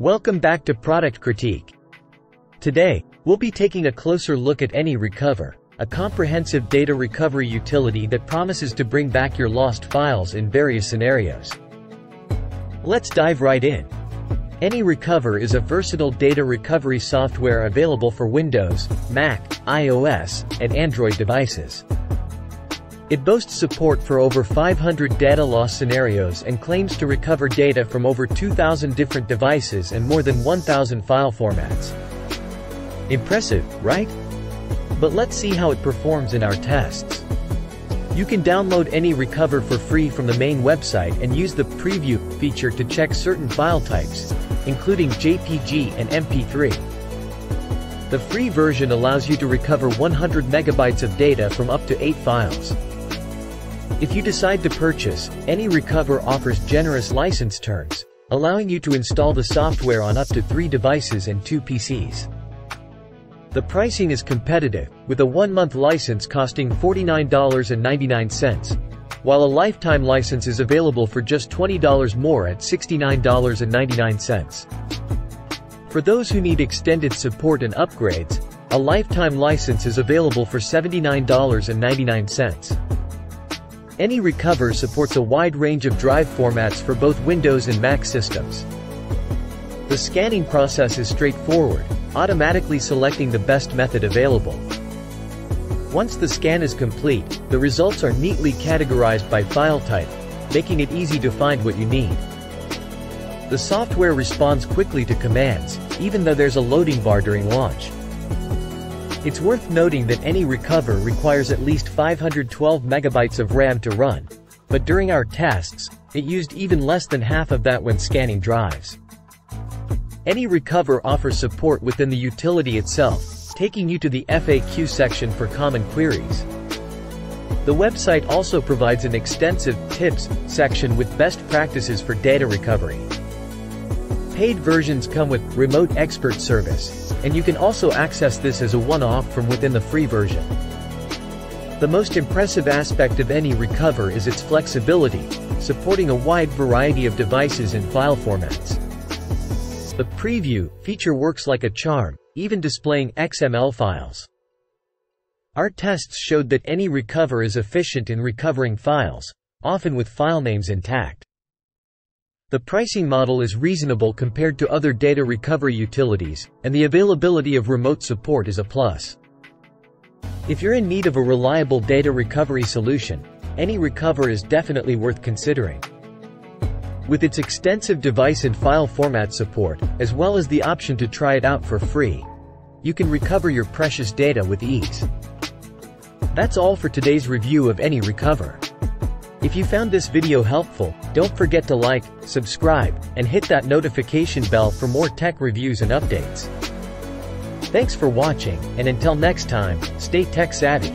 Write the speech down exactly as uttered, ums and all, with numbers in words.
Welcome back to Product Critique. Today, we'll be taking a closer look at AnyRecover, a comprehensive data recovery utility that promises to bring back your lost files in various scenarios. Let's dive right in. AnyRecover is a versatile data recovery software available for Windows, Mac, iOS, and Android devices. It boasts support for over five hundred data loss scenarios and claims to recover data from over two thousand different devices and more than one thousand file formats. Impressive, right? But let's see how it performs in our tests. You can download AnyRecover for free from the main website and use the preview feature to check certain file types, including J P G and M P three. The free version allows you to recover one hundred megabytes of data from up to eight files. If you decide to purchase, AnyRecover offers generous license terms, allowing you to install the software on up to three devices and two P Cs. The pricing is competitive, with a one-month license costing forty-nine dollars and ninety-nine cents, while a lifetime license is available for just twenty dollars more at sixty-nine dollars and ninety-nine cents. For those who need extended support and upgrades, a lifetime license is available for seventy-nine dollars and ninety-nine cents. AnyRecover supports a wide range of drive formats for both Windows and Mac systems. The scanning process is straightforward, automatically selecting the best method available. Once the scan is complete, the results are neatly categorized by file type, making it easy to find what you need. The software responds quickly to commands, even though there's a loading bar during launch. It's worth noting that AnyRecover requires at least five hundred twelve megabytes of RAM to run, but during our tests, it used even less than half of that when scanning drives. AnyRecover offers support within the utility itself, taking you to the F A Q section for common queries. The website also provides an extensive tips section with best practices for data recovery. Paid versions come with remote expert service, and you can also access this as a one-off from within the free version. The most impressive aspect of AnyRecover is its flexibility, supporting a wide variety of devices and file formats. The preview feature works like a charm, even displaying X M L files. Our tests showed that AnyRecover is efficient in recovering files, often with file names intact. The pricing model is reasonable compared to other data recovery utilities, and the availability of remote support is a plus. If you're in need of a reliable data recovery solution, AnyRecover is definitely worth considering. With its extensive device and file format support, as well as the option to try it out for free, you can recover your precious data with ease. That's all for today's review of AnyRecover. If you found this video helpful, don't forget to like, subscribe, and hit that notification bell for more tech reviews and updates. Thanks for watching, and until next time, stay tech savvy.